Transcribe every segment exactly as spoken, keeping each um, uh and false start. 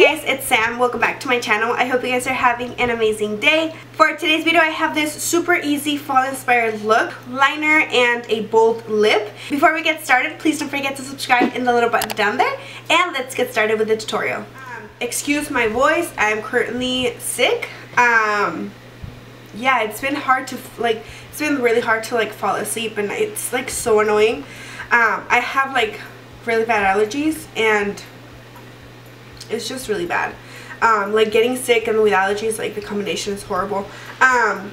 guys, it's Sam. Welcome back to my channel. I hope you guys are having an amazing day. For today's video, I have this super easy fall inspired look, liner, and a bold lip. Before we get started, please don't forget to subscribe in the little button down there, and let's get started with the tutorial. Um, excuse my voice, I'm currently sick. Um, yeah, it's been hard to, like, it's been really hard to, like, fall asleep, and it's, like, so annoying. Um, I have, like, really bad allergies, and it's just really bad. Um, like, getting sick and with allergies, like, the combination is horrible. Um,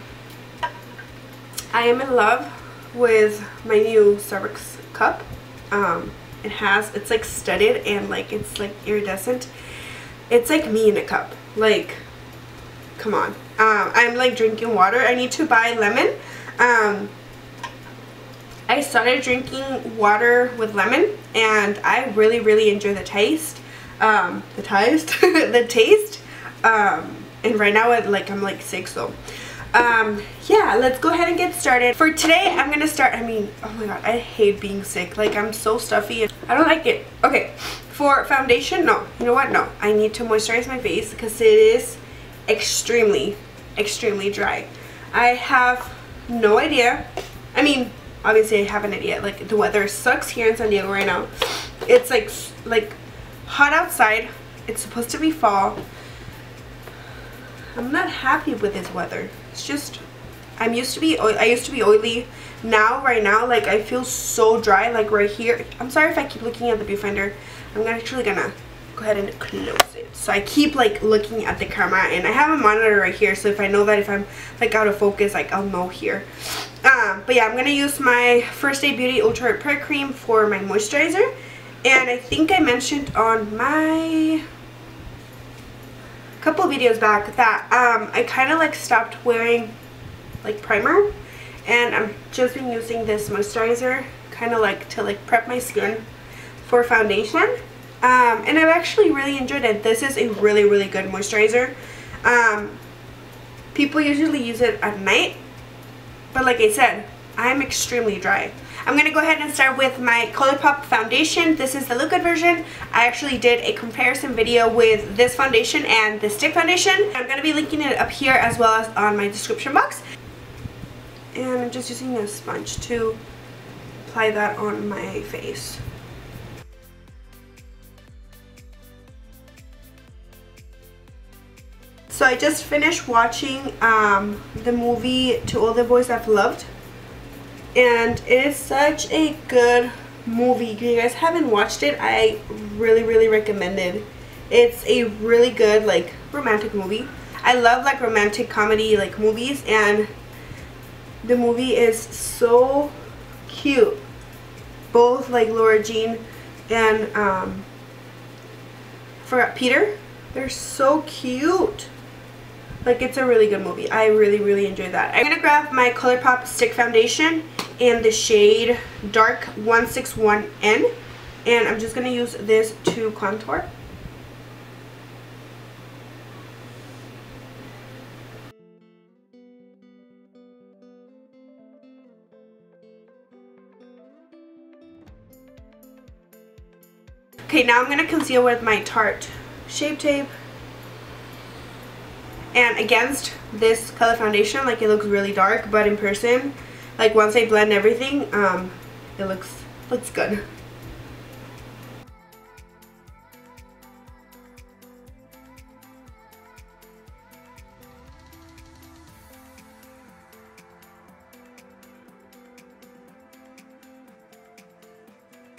I am in love with my new Starbucks cup. Um, it has, it's, like, studded and, like, it's, like, iridescent. It's, like, me in a cup. Like, come on. Um, I'm, like, drinking water. I need to buy lemon. Um, I started drinking water with lemon, and I really, really enjoy the taste. Um, the taste, the taste, um, and right now I'm like, I'm like sick, so, um, yeah, let's go ahead and get started. For today, I'm gonna start, I mean, oh my god, I hate being sick, like, I'm so stuffy, and I don't like it. Okay, for foundation, no, you know what, no, I need to moisturize my face, because it is extremely, extremely dry. I have no idea, I mean, obviously I have an idea, like, the weather sucks here in San Diego right now. It's like, like, hot outside. It's supposed to be fall. I'm not happy with this weather. It's just, I'm used to be oily. I used to be oily. Now, right now, like, I feel so dry, like, right here. I'm sorry if I keep looking at the viewfinder. I'm actually gonna go ahead and close it. So I keep, like, looking at the camera, and I have a monitor right here, so if I know that if I'm, like, out of focus, like, I'll know here. Um, but yeah, I'm gonna use my First Aid Beauty Ultra Repair Cream for my moisturizer. And I think I mentioned on my couple videos back that um, I kind of like stopped wearing like primer, and I'm just been using this moisturizer kind of like to like prep my skin for foundation. Um, and I've actually really enjoyed it. This is a really really good moisturizer. Um, people usually use it at night, but like I said, I'm extremely dry. I'm going to go ahead and start with my ColourPop foundation. This is the liquid version. I actually did a comparison video with this foundation and the stick foundation. I'm going to be linking it up here as well as on my description box. And I'm just using a sponge to apply that on my face. So I just finished watching um, the movie To All The Boys I've Loved. And it is such a good movie. If you guys haven't watched it, I really, really recommend it. It's a really good, like, romantic movie. I love, like, romantic comedy, like, movies. And the movie is so cute. Both, like, Laura Jean and, um, I forgot, Peter. They're so cute. Like, it's a really good movie. I really, really enjoyed that. I'm going to grab my ColourPop stick foundation in the shade Dark one six one N, and I'm just going to use this to contour. Okay, now I'm going to conceal with my Tarte Shape Tape. And against this color foundation, like, it looks really dark, but in person, like, once I blend everything, um, it looks, looks good.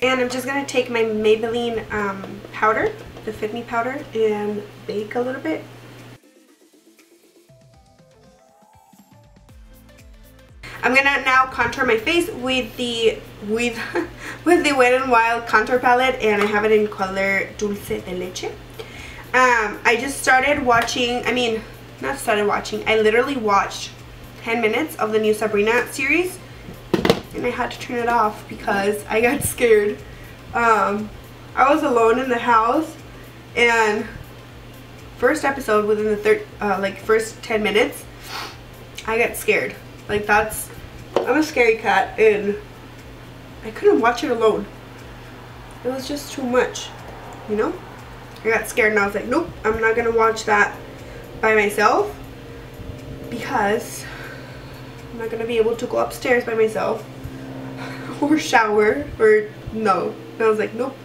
And I'm just going to take my Maybelline um, powder, the Fit Me powder, and bake a little bit. I'm gonna now contour my face with the with with the Wet n Wild contour palette, and I have it in color Dulce de Leche. Um, I just started watching. I mean, not started watching. I literally watched ten minutes of the new Sabrina series, and I had to turn it off because I got scared. Um, I was alone in the house, and first episode within the third uh, like first ten minutes, I got scared. Like, that's, I'm a scary cat, and I couldn't watch it alone. It was just too much, you know? I got scared and I was like, nope, I'm not gonna watch that by myself because I'm not gonna be able to go upstairs by myself or shower or no. And I was like, nope,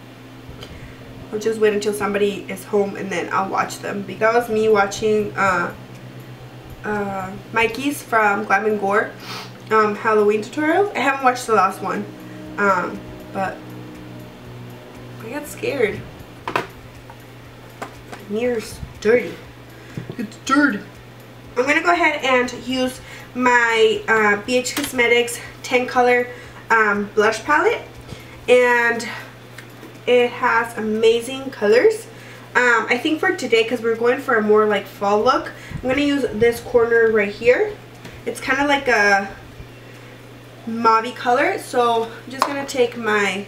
I'll just wait until somebody is home and then I'll watch them. That was me watching uh, uh, Mikey's from Glam and Gore um, Halloween tutorial. I haven't watched the last one, um, but I got scared. My mirror's dirty. It's dirty. I'm gonna go ahead and use my uh, B H Cosmetics ten color um, blush palette, and it has amazing colors. Um, I think for today, because we're going for a more like fall look, I'm gonna use this corner right here. It's kind of like a mauvey color, so I'm just gonna take my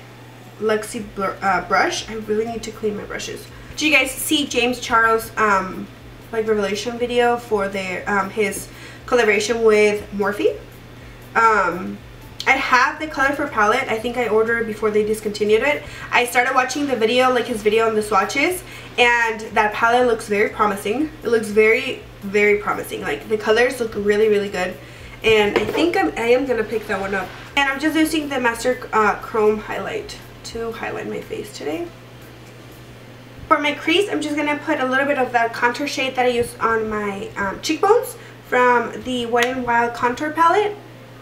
Luxie br uh, brush. I really need to clean my brushes. Did you guys see James Charles' um, like revelation video for their um, his collaboration with Morphe? Um, I have the ColourPop palette. I think I ordered before they discontinued it. I started watching the video, like his video on the swatches, and that palette looks very promising. It looks very, very promising. Like the colors look really, really good, and I think I'm, I am gonna pick that one up. And I'm just using the Master uh, Chrome highlight to highlight my face today. For my crease, I'm just going to put a little bit of that contour shade that I used on my um, cheekbones from the Wet n Wild contour palette.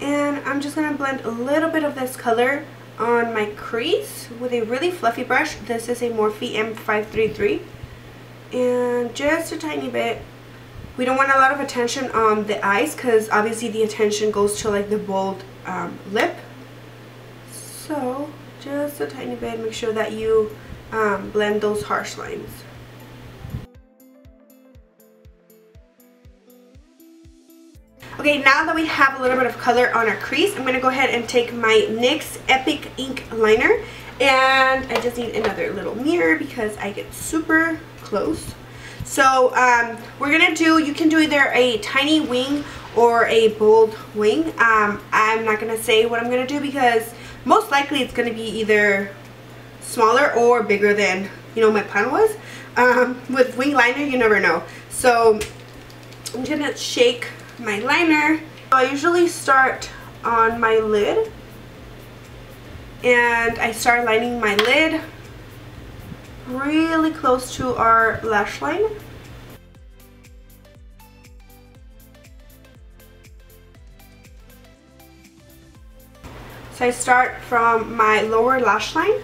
And I'm just going to blend a little bit of this color on my crease with a really fluffy brush. This is a Morphe M five thirty-three. And just a tiny bit. We don't want a lot of attention on the eyes because obviously the attention goes to like the bold um, lip. So just a tiny bit. Make sure that you Um, blend those harsh lines. Okay, now that we have a little bit of color on our crease, I'm going to go ahead and take my NYX Epic Ink Liner, and I just need another little mirror because I get super close. So um, we're going to do, you can do either a tiny wing or a bold wing. Um, I'm not going to say what I'm going to do because most likely it's going to be either smaller or bigger than, you know, my plan was. Um, with wing liner, you never know. So I'm gonna shake my liner. I usually start on my lid, and I start lining my lid really close to our lash line. So I start from my lower lash line.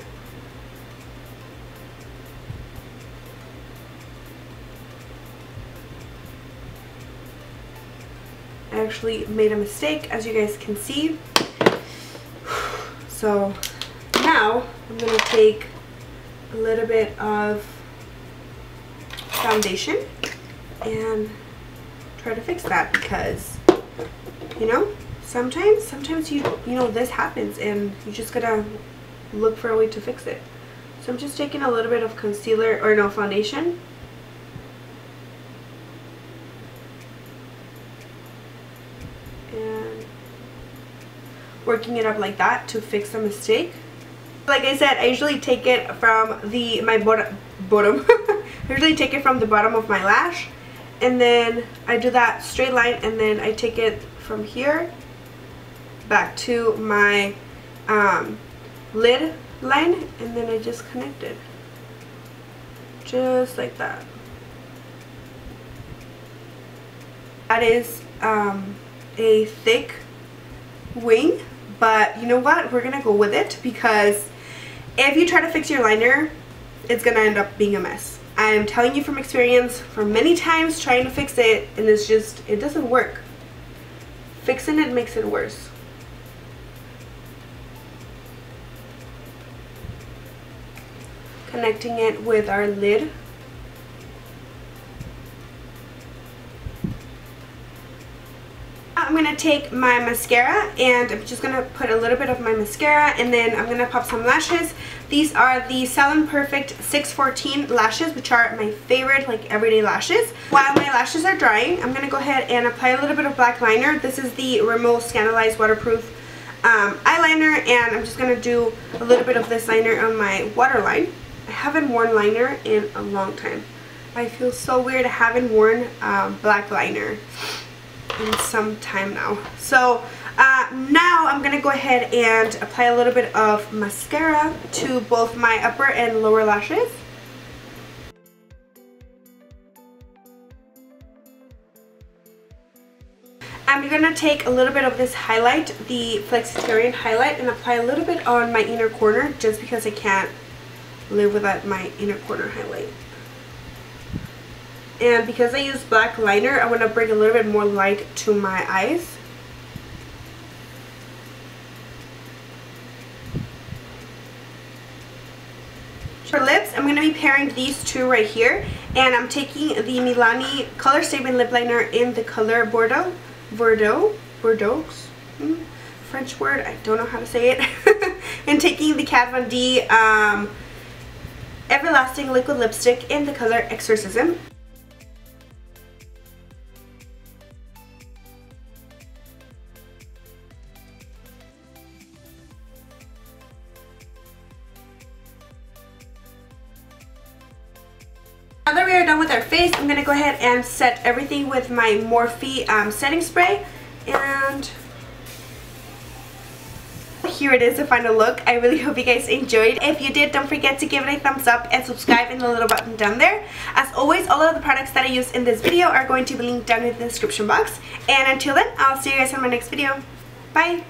Actually made a mistake, as you guys can see. So now I'm going to take a little bit of foundation and try to fix that because, you know, sometimes sometimes you you know this happens and you just gotta look for a way to fix it. So I'm just taking a little bit of concealer or no foundation. Working it up like that to fix a mistake. Like I said, I usually take it from the my bottom. bottom. I usually take it from the bottom of my lash, and then I do that straight line, and then I take it from here back to my um, lid line, and then I just connect it, just like that. That is um, a thick wing. But you know what? We're going to go with it because if you try to fix your liner, it's going to end up being a mess. I am telling you from experience, from many times trying to fix it, and it's just, it doesn't work. Fixing it makes it worse. Connecting it with our lid. I'm going to take my mascara, and I'm just going to put a little bit of my mascara, and then I'm going to pop some lashes. These are the Salon Perfect six fourteen lashes, which are my favorite, like, everyday lashes. While my lashes are drying, I'm going to go ahead and apply a little bit of black liner. This is the Rimmel Scandaleyes Waterproof um, Eyeliner, and I'm just going to do a little bit of this liner on my waterline. I haven't worn liner in a long time. I feel so weird. I haven't worn uh, black liner in some time now. So uh, now I'm going to go ahead and apply a little bit of mascara to both my upper and lower lashes. I'm going to take a little bit of this highlight, the Flexitarian highlight, and apply a little bit on my inner corner just because I can't live without my inner corner highlight. And because I use black liner, I want to bring a little bit more light to my eyes. For lips, I'm going to be pairing these two right here. And I'm taking the Milani Color Statement Lip Liner in the color Bordeaux. Bordeaux, Bordeaux, mm, French word, I don't know how to say it. And taking the Kat Von D um, Everlasting Liquid Lipstick in the color Exorcism. Now that we are done with our face, I'm going to go ahead and set everything with my Morphe um, setting spray. And here it is, the final look. I really hope you guys enjoyed. If you did, don't forget to give it a thumbs up and subscribe in the little button down there. As always, all of the products that I use in this video are going to be linked down in the description box. And until then, I'll see you guys in my next video. Bye!